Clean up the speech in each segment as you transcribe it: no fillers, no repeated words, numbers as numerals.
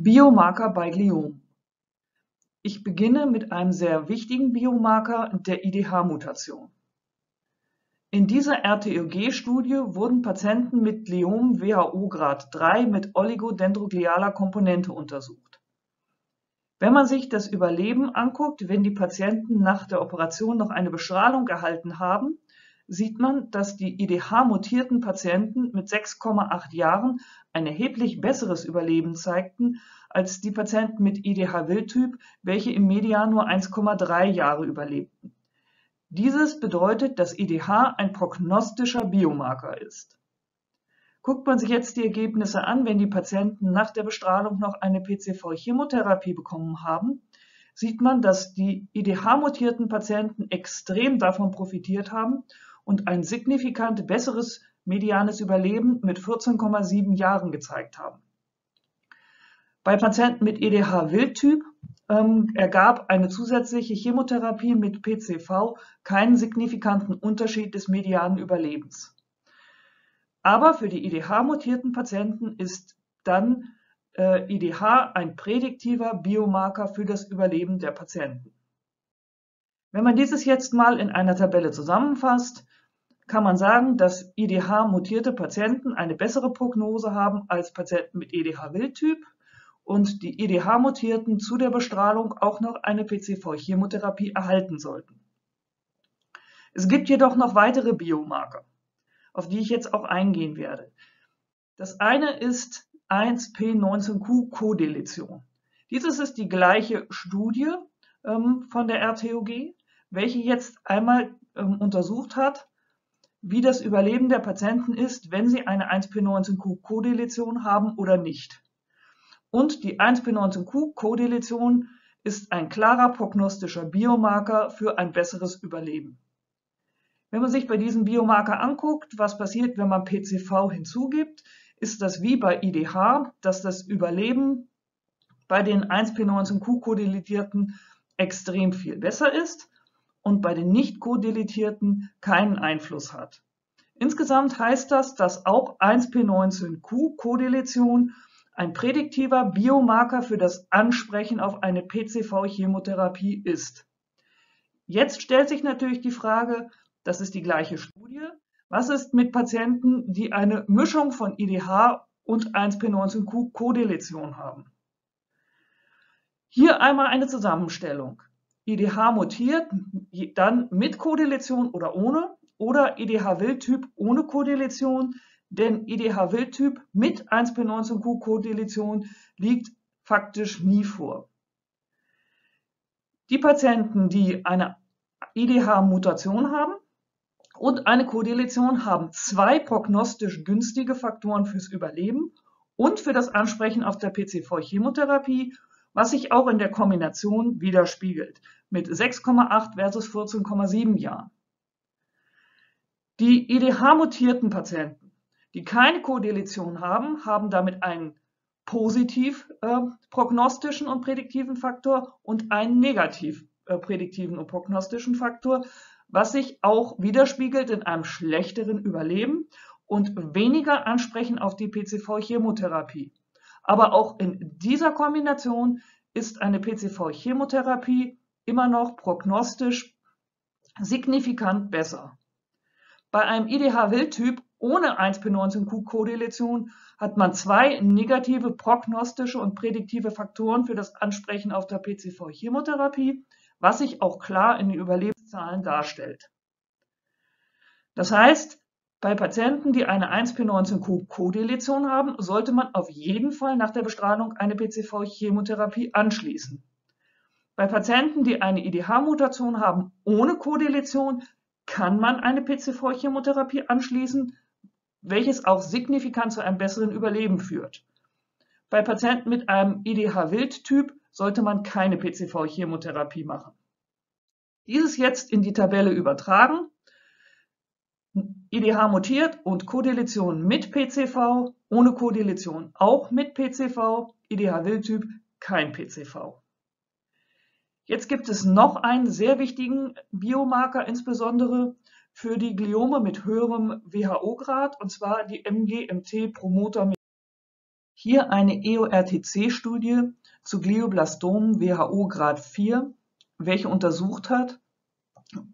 Biomarker bei Gliom. Ich beginne mit einem sehr wichtigen Biomarker, der IDH-Mutation. In dieser RTOG-Studie wurden Patienten mit Gliom WHO Grad 3 mit oligodendroglialer Komponente untersucht. Wenn man sich das Überleben anguckt, wenn die Patienten nach der Operation noch eine Bestrahlung erhalten haben, sieht man, dass die IDH-mutierten Patienten mit 6,8 Jahren ein erheblich besseres Überleben zeigten als die Patienten mit IDH-Wildtyp, welche im Median nur 1,3 Jahre überlebten. Dieses bedeutet, dass IDH ein prognostischer Biomarker ist. Guckt man sich jetzt die Ergebnisse an, wenn die Patienten nach der Bestrahlung noch eine PCV-Chemotherapie bekommen haben, sieht man, dass die IDH-mutierten Patienten extrem davon profitiert haben und ein signifikant besseres medianes Überleben mit 14,7 Jahren gezeigt haben. Bei Patienten mit IDH-Wildtyp ergab eine zusätzliche Chemotherapie mit PCV keinen signifikanten Unterschied des medianen Überlebens. Aber für die IDH-mutierten Patienten ist dann IDH ein prädiktiver Biomarker für das Überleben der Patienten. Wenn man dieses jetzt mal in einer Tabelle zusammenfasst, kann man sagen, dass IDH-mutierte Patienten eine bessere Prognose haben als Patienten mit IDH-Wildtyp und die IDH-mutierten zu der Bestrahlung auch noch eine PCV-Chemotherapie erhalten sollten. Es gibt jedoch noch weitere Biomarker, auf die ich jetzt auch eingehen werde. Das eine ist 1p/19q-Kodeletion. Dieses ist die gleiche Studie von der RTOG, welche jetzt einmal untersucht hat, wie das Überleben der Patienten ist, wenn sie eine 1p/19q-Kodeletion haben oder nicht. Und die 1p/19q-Kodeletion ist ein klarer prognostischer Biomarker für ein besseres Überleben. Wenn man sich bei diesem Biomarker anguckt, was passiert, wenn man PCV hinzugibt, ist das wie bei IDH, dass das Überleben bei den 1p/19q-Kodelitierten extrem viel besser ist und bei den nicht-Kodelitierten keinen Einfluss hat. Insgesamt heißt das, dass auch 1p/19q-Kodeletion ein prädiktiver Biomarker für das Ansprechen auf eine PCV-Chemotherapie ist. Jetzt stellt sich natürlich die Frage, das ist die gleiche Studie, was ist mit Patienten, die eine Mischung von IDH und 1p/19q-Kodeletion haben? Hier einmal eine Zusammenstellung. IDH mutiert, dann mit Kodeletion oder IDH-Wildtyp ohne Kodeletion, denn IDH-Wildtyp mit 1p/19q-Kodeletion liegt faktisch nie vor. Die Patienten, die eine IDH-Mutation haben, und eine Kodeletion haben zwei prognostisch günstige Faktoren fürs Überleben und für das Ansprechen auf der PCV-Chemotherapie, was sich auch in der Kombination widerspiegelt, mit 6,8 versus 14,7 Jahren. Die IDH-mutierten Patienten, die keine Kodeletion haben, haben damit einen positiv prognostischen und prädiktiven Faktor und einen negativ prädiktiven und prognostischen Faktor, was sich auch widerspiegelt in einem schlechteren Überleben und weniger Ansprechen auf die PCV-Chemotherapie. Aber auch in dieser Kombination ist eine PCV-Chemotherapie immer noch prognostisch signifikant besser. Bei einem IDH-Wildtyp ohne 1p/19q-Kodeletion hat man zwei negative prognostische und prädiktive Faktoren für das Ansprechen auf der PCV-Chemotherapie, was sich auch klar in den Überlebenszahlen darstellt. Das heißt, bei Patienten, die eine 1p/19q-Kodeletion haben, sollte man auf jeden Fall nach der Bestrahlung eine PCV-Chemotherapie anschließen. Bei Patienten, die eine IDH-Mutation haben ohne Kodeletion, kann man eine PCV-Chemotherapie anschließen, welches auch signifikant zu einem besseren Überleben führt. Bei Patienten mit einem IDH-Wildtyp sollte man keine PCV-Chemotherapie machen. Dieses jetzt in die Tabelle übertragen. IDH mutiert und Kodeletion mit PCV, ohne Kodeletion auch mit PCV, IDH-Wildtyp kein PCV. Jetzt gibt es noch einen sehr wichtigen Biomarker, insbesondere für die Gliome mit höherem WHO-Grad, und zwar die MGMT-Methylierung. Hier eine EORTC-Studie zu Glioblastomen WHO Grad 4, welche untersucht hat,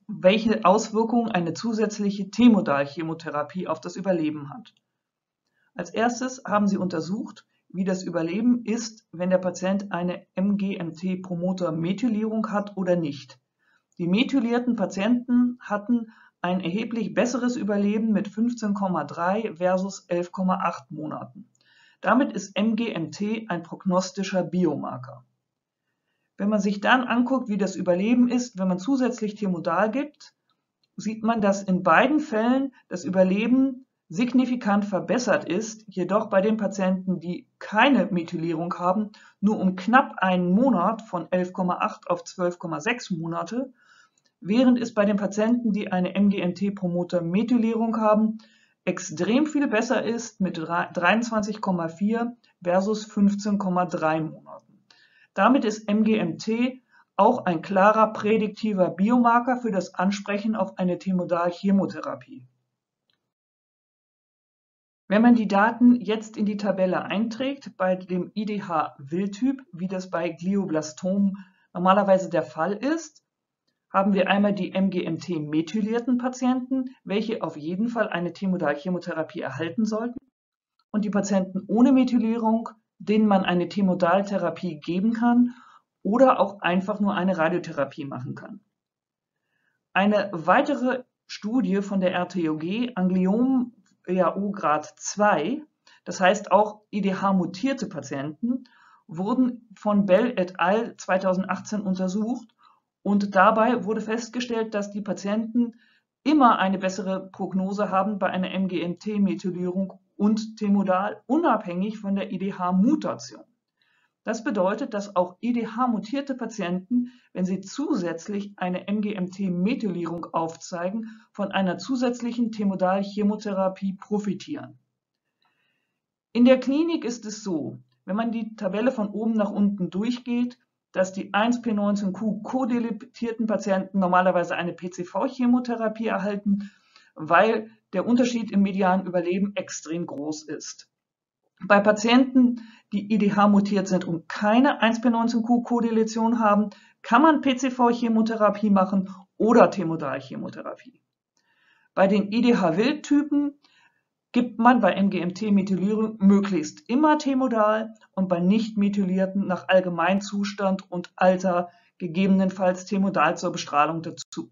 welche Auswirkungen eine zusätzliche Temodal-Chemotherapie auf das Überleben hat. Als erstes haben sie untersucht, wie das Überleben ist, wenn der Patient eine MGMT-Promoter-Methylierung hat oder nicht. Die methylierten Patienten hatten ein erheblich besseres Überleben mit 15,3 versus 11,8 Monaten. Damit ist MGMT ein prognostischer Biomarker. Wenn man sich dann anguckt, wie das Überleben ist, wenn man zusätzlich Temodal gibt, sieht man, dass in beiden Fällen das Überleben signifikant verbessert ist, jedoch bei den Patienten, die keine Methylierung haben, nur um knapp einen Monat von 11,8 auf 12,6 Monate, während es bei den Patienten, die eine MGMT-Promoter-Methylierung haben, extrem viel besser ist mit 23,4 versus 15,3 Monaten. Damit ist MGMT auch ein klarer prädiktiver Biomarker für das Ansprechen auf eine Temodal-Chemotherapie. Wenn man die Daten jetzt in die Tabelle einträgt, bei dem IDH-Wildtyp, wie das bei Glioblastomen normalerweise der Fall ist, haben wir einmal die MGMT-methylierten Patienten, welche auf jeden Fall eine Temodal-Chemotherapie erhalten sollten, und die Patienten ohne Methylierung, denen man eine Temodaltherapie geben kann oder auch einfach nur eine Radiotherapie machen kann. Eine weitere Studie von der RTOG an Gliom WHO Grad 2, das heißt auch IDH-mutierte Patienten, wurden von Bell et al. 2018 untersucht und dabei wurde festgestellt, dass die Patienten immer eine bessere Prognose haben bei einer MGMT-Methylierung und Temodal, unabhängig von der IDH-Mutation. Das bedeutet, dass auch IDH-mutierte Patienten, wenn sie zusätzlich eine MGMT-Methylierung aufzeigen, von einer zusätzlichen Temodal-Chemotherapie profitieren. In der Klinik ist es so, wenn man die Tabelle von oben nach unten durchgeht, dass die 1p/19q-Kodelation Patienten normalerweise eine PCV-Chemotherapie erhalten, weil der Unterschied im medianen Überleben extrem groß ist. Bei Patienten, die IDH-mutiert sind und keine 1p/19q-Kodeletion haben, kann man PCV-Chemotherapie machen oder Temodal-Chemotherapie. Bei den IDH-Wildtypen gibt man bei MGMT-Methylierung möglichst immer Temodal und bei Nicht-Methylierten nach Allgemeinzustand und Alter gegebenenfalls Temodal zur Bestrahlung dazu.